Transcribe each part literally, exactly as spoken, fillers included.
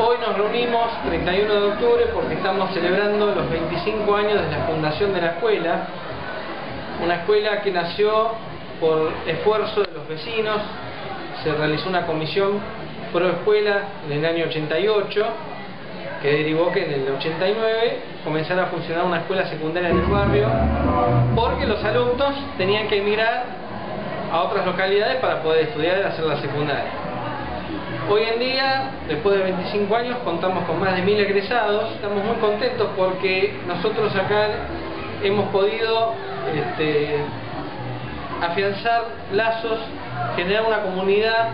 Hoy nos reunimos treinta y uno de octubre porque estamos celebrando los veinticinco años de la fundación de la escuela, una escuela que nació por esfuerzo de los vecinos. Se realizó una comisión pro escuela en el año ochenta y ocho que derivó que en el ochenta y nueve comenzara a funcionar una escuela secundaria en el barrio, porque los alumnos tenían que emigrar a otras localidades para poder estudiar y hacer la secundaria. Hoy en día, después de veinticinco años, contamos con más de mil egresados. Estamos muy contentos porque nosotros acá hemos podido este, afianzar lazos, generar una comunidad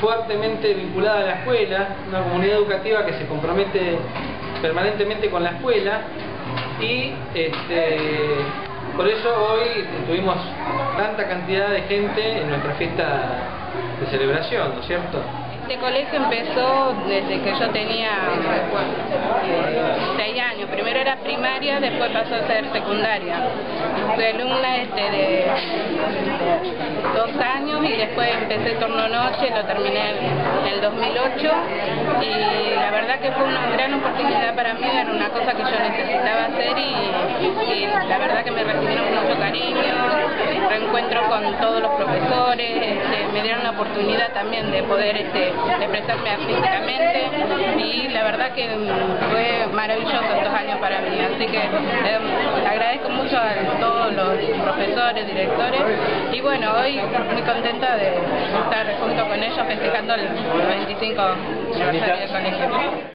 fuertemente vinculada a la escuela, una comunidad educativa que se compromete permanentemente con la escuela, y este, por eso hoy tuvimos tanta cantidad de gente en nuestra fiesta de celebración, ¿no es cierto? Este colegio empezó desde que yo tenía seis años, primero era primaria, después pasó a ser secundaria. Fui alumna este, de dos años y después empecé turno noche, lo terminé en el dos mil ocho y la verdad que fue una gran oportunidad para mí, era una cosa que yo necesitaba hacer y, y la verdad que me recibieron con mucho cariño, reencuentro con todos los profesores, este, me dieron la oportunidad también de poder este, expresarme artísticamente y la verdad que fue maravilloso estos años para mí, así que eh, agradezco mucho a todos los profesores, directores y bueno, hoy muy contenta de estar junto con ellos festejando el veinticinco aniversario del colegio.